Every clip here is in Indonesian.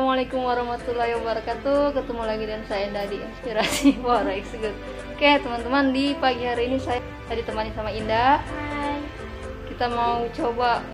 Assalamualaikum warahmatullahi wabarakatuh. Ketemu lagi dengan saya Indah di Inspirasi Forex Good. Oke teman-teman, di pagi hari ini saya ditemani sama Indah. Hai. Kita mau coba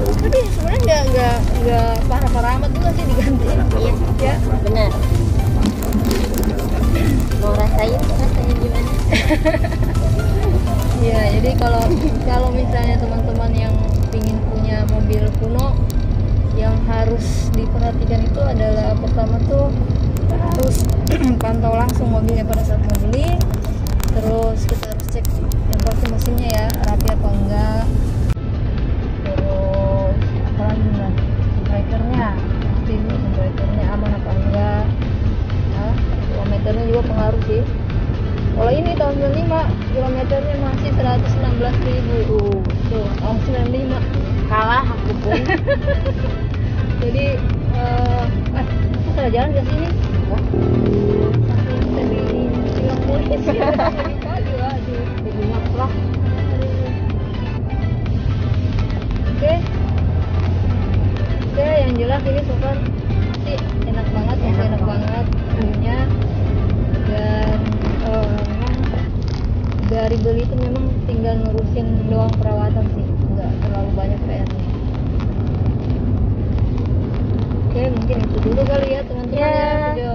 tapi sebenarnya nggak parah-parah amat juga sih digantiin. Iya ya benar, mau rasain gimana. Iya, jadi kalau misalnya teman-teman yang ingin punya mobil kuno, yang harus diperhatikan itu adalah pertama tuh harus pantau langsung mobilnya pada saat membeli. Terus kita harus cek yang tuh mesinnya ya, rapi apa enggak. Terus apa lagi mas, temperaturnya pasti ini, temperaturnya aman apa enggak. Nah, kilometernya juga pengaruh sih. Kalau ini tahun 95 kilometernya masih 116.000 tuh, tahun 95 kalah aku pun. Jadi mas, aku salah jalan ke sini. Wah, Oke, yang jelas ini super sih, enak banget, enak banget viewnya. Dan memang dari beli itu memang tinggal ngurusin doang perawatan sih, nggak terlalu banyak PR-nya. Oke, mungkin itu dulu kali ya teman-teman ya video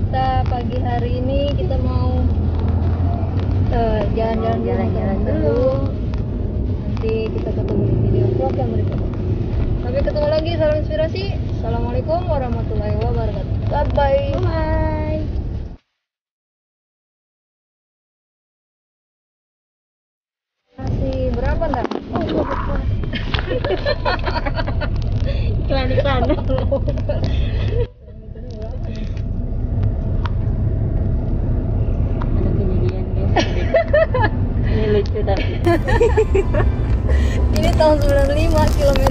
kita pagi hari ini. Kita mau jalan-jalan dulu. Nanti kita ketemu di video vlog yang berikutnya. Sampai ketemu lagi, salam inspirasi. Assalamualaikum warahmatullahi wabarakatuh. Bye-bye. Bye. Masih berapa enggak? Oh, iklan-iklan. Ini lucu tapi. Ini tahun 95 kilometer.